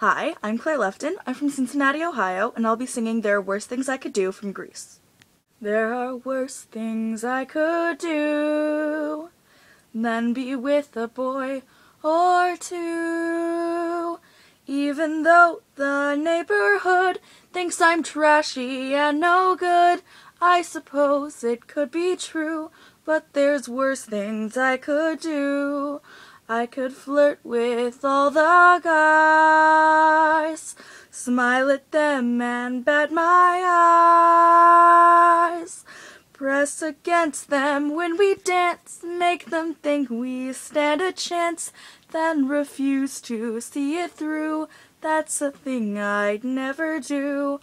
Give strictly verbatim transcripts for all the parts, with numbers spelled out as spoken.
Hi, I'm Claire Lefton. I'm from Cincinnati, Ohio, and I'll be singing There Are Worse Things I Could Do from Grease. There are worse things I could do than be with a boy or two. Even though the neighborhood thinks I'm trashy and no good, I suppose it could be true, but there's worse things I could do. I could flirt with all the guys, smile at them and bat my eyes, press against them when we dance, make them think we stand a chance, then refuse to see it through. That's a thing I'd never do.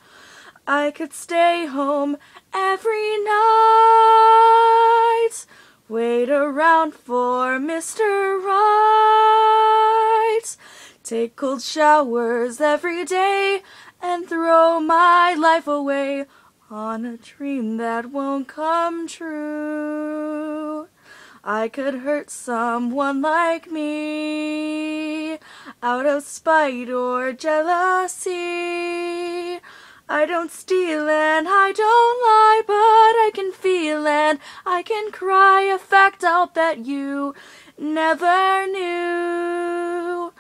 I could stay home every night, wait around for Mister Right, take cold showers every day, and throw my life away on a dream that won't come true. I could hurt someone like me out of spite or jealousy. I don't steal and I don't lie, but I can feel and I can cry, a fact I'll bet you never knew.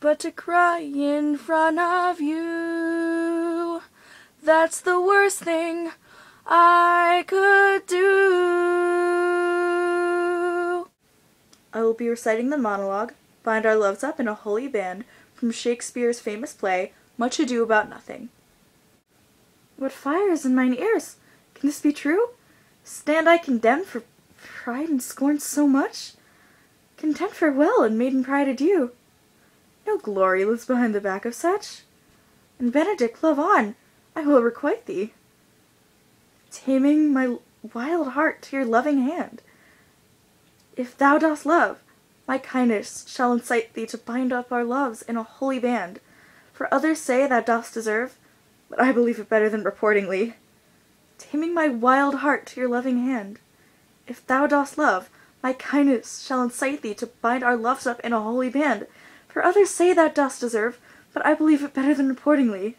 But to cry in front of you, that's the worst thing I could do. I will be reciting the monologue, Bind Our Loves Up in a Holy Band, from Shakespeare's famous play, Much Ado About Nothing. What fires in mine ears? Can this be true? Stand I condemned for pride and scorn so much? Content farewell and maiden pride adieu. No glory lives behind the back of such. And Benedict, love on, I will requite thee, taming my wild heart to your loving hand. If thou dost love, my kindness shall incite thee to bind up our loves in a holy band. For others say thou dost deserve, but I believe it better than reportingly, taming my wild heart to your loving hand. If thou dost love, my kindness shall incite thee to bind our loves up in a holy band. For others say thou dost deserve, but I believe it better than reportingly.